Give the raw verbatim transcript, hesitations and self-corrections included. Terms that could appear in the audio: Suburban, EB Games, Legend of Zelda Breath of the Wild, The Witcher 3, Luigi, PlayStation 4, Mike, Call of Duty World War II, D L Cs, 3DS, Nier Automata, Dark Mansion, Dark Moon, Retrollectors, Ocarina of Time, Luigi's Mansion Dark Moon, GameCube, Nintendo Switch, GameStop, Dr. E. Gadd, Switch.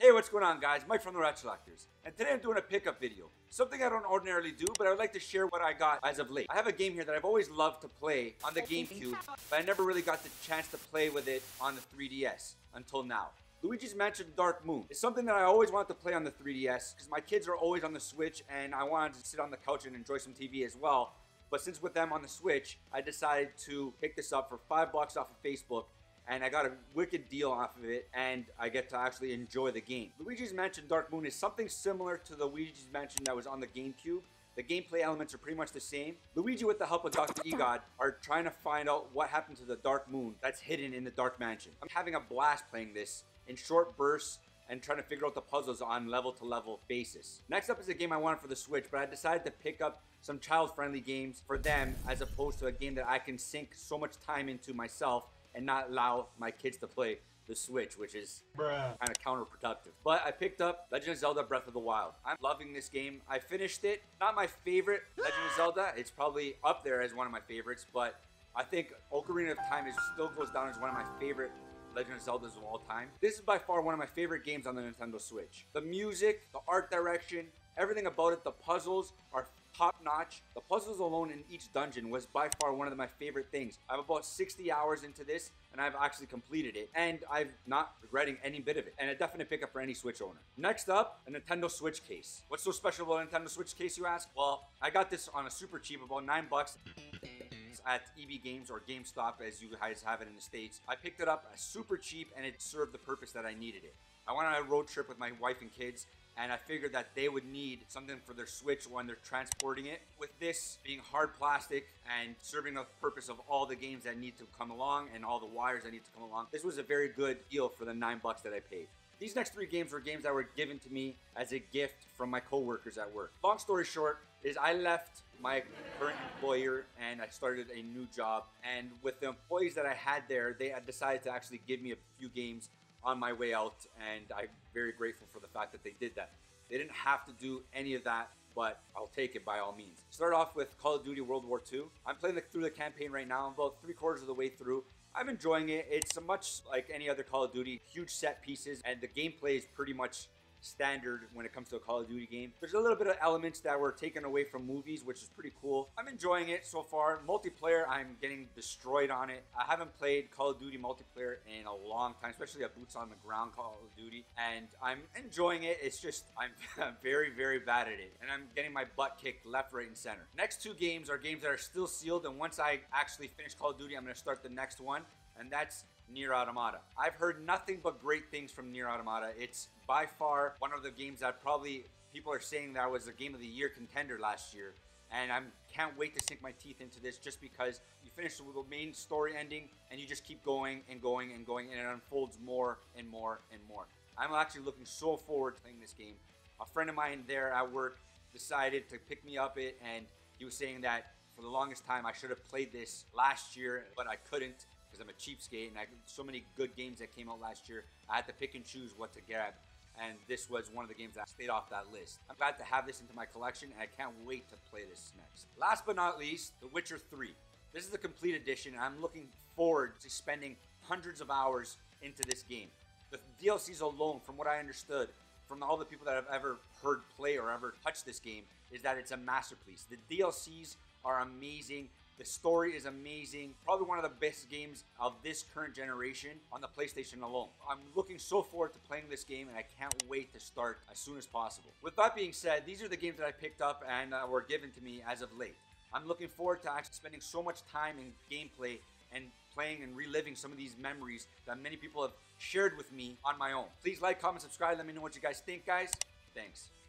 Hey, what's going on guys? Mike from the Retrollectors, and today I'm doing a pickup video. Something I don't ordinarily do, but I would like to share what I got as of late. I have a game here that I've always loved to play on the GameCube, but I never really got the chance to play with it on the three D S until now. Luigi's Mansion Dark Moon is something that I always wanted to play on the three D S because my kids are always on the Switch and I wanted to sit on the couch and enjoy some T V as well. But since with them on the Switch, I decided to pick this up for five bucks off of Facebook, and I got a wicked deal off of it, and I get to actually enjoy the game. Luigi's Mansion Dark Moon is something similar to the Luigi's Mansion that was on the GameCube. The gameplay elements are pretty much the same. Luigi, with the help of Doctor E. Gadd, are trying to find out what happened to the Dark Moon that's hidden in the Dark Mansion. I'm having a blast playing this in short bursts and trying to figure out the puzzles on level to level basis. Next up is a game I wanted for the Switch, but I decided to pick up some child-friendly games for them as opposed to a game that I can sink so much time into myself and not allow my kids to play the Switch, which is Bruh. kind of counterproductive. But I picked up Legend of Zelda Breath of the Wild. I'm loving this game. I finished it. Not my favorite Legend of Zelda. It's probably up there as one of my favorites, but I think Ocarina of Time is, still goes down as one of my favorite Legend of Zeldas of all time. This is by far one of my favorite games on the Nintendo Switch. The music, the art direction, everything about it, the puzzles are top-notch. The puzzles alone in each dungeon was by far one of my favorite things. I have about sixty hours into this, and I've actually completed it, and I'm not regretting any bit of it, and a definite pickup for any Switch owner. Next up, a Nintendo Switch case. What's so special about a Nintendo Switch case, you ask? Well, I got this on a super cheap, about nine bucks. At E B Games or GameStop, as you guys have it in the States. I picked it up super cheap, and it served the purpose that I needed it. I went on a road trip with my wife and kids, and I figured that they would need something for their Switch when they're transporting it. With this being hard plastic and serving the purpose of all the games that need to come along and all the wires that need to come along, this was a very good deal for the nine bucks that I paid. These next three games were games that were given to me as a gift from my coworkers at work. Long story short is I left my current employer and I started a new job. And with the employees that I had there, they had decided to actually give me a few games on my way out, and I'm very grateful for the fact that they did that. They didn't have to do any of that, but I'll take it by all means. Start off with Call of Duty World War Two. I'm playing the, through the campaign right now. I'm about three quarters of the way through. I'm enjoying it. It's much like any other Call of Duty, huge set pieces, and the gameplay is pretty much standard when it comes to a Call of Duty game. There's a little bit of elements that were taken away from movies, which is pretty cool. I'm enjoying it so far. Multiplayer, I'm getting destroyed on it. I haven't played Call of Duty multiplayer in a long time, especially a boots on the ground Call of Duty, and I'm enjoying it. It's just I'm very, very bad at it, and I'm getting my butt kicked left, right, and center. Next two games are games that are still sealed, and once I actually finish Call of Duty, I'm going to start the next one, and that's Nier Automata. I've heard nothing but great things from Nier Automata. It's by far one of the games that probably people are saying that was a game of the year contender last year. And I can't wait to sink my teeth into this, just because you finish the main story ending and you just keep going and going and going, and it unfolds more and more and more. I'm actually looking so forward to playing this game. A friend of mine there at work decided to pick me up it, and he was saying that for the longest time I should have played this last year, but I couldn't. Because I'm a cheapskate, and I so many good games that came out last year, I had to pick and choose what to grab, and this was one of the games that stayed off that list. I'm glad to have this into my collection, and I can't wait to play this next. Last but not least, The Witcher three. This is the complete edition, and I'm looking forward to spending hundreds of hours into this game. The D L Cs alone, from what I understood, from all the people that I've ever heard play or ever touched this game, is that it's a masterpiece. The D L Cs are amazing. The story is amazing. Probably one of the best games of this current generation on the PlayStation alone. I'm looking so forward to playing this game, and I can't wait to start as soon as possible. With that being said, these are the games that I picked up and uh, were given to me as of late. I'm looking forward to actually spending so much time in gameplay and playing and reliving some of these memories that many people have shared with me on my own. Please like, comment, subscribe. Let me know what you guys think, guys. Thanks.